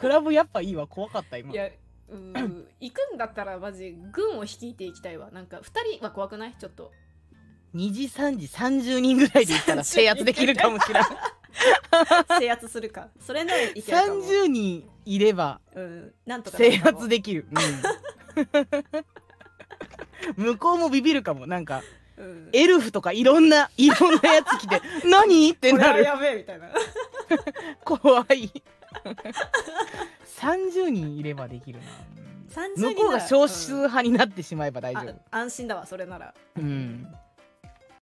クラブやっぱいいわ、怖かった今。いや、行くんだったらマジ軍を率いていきたいわ。なんか2人は怖くない？ちょっと2時3時30人ぐらいで行ったら制圧できるかもしれない。制圧するか、それならいけるかも。30人いれば、なんとか制圧できる、うん、向こうもビビるかも。なんか、エルフとかいろんなやつ来て何ってなる。これはやべえみたいな。怖い。30人いればできるな。向こうが少数派になってしまえば大丈夫、安心だわそれなら。うん。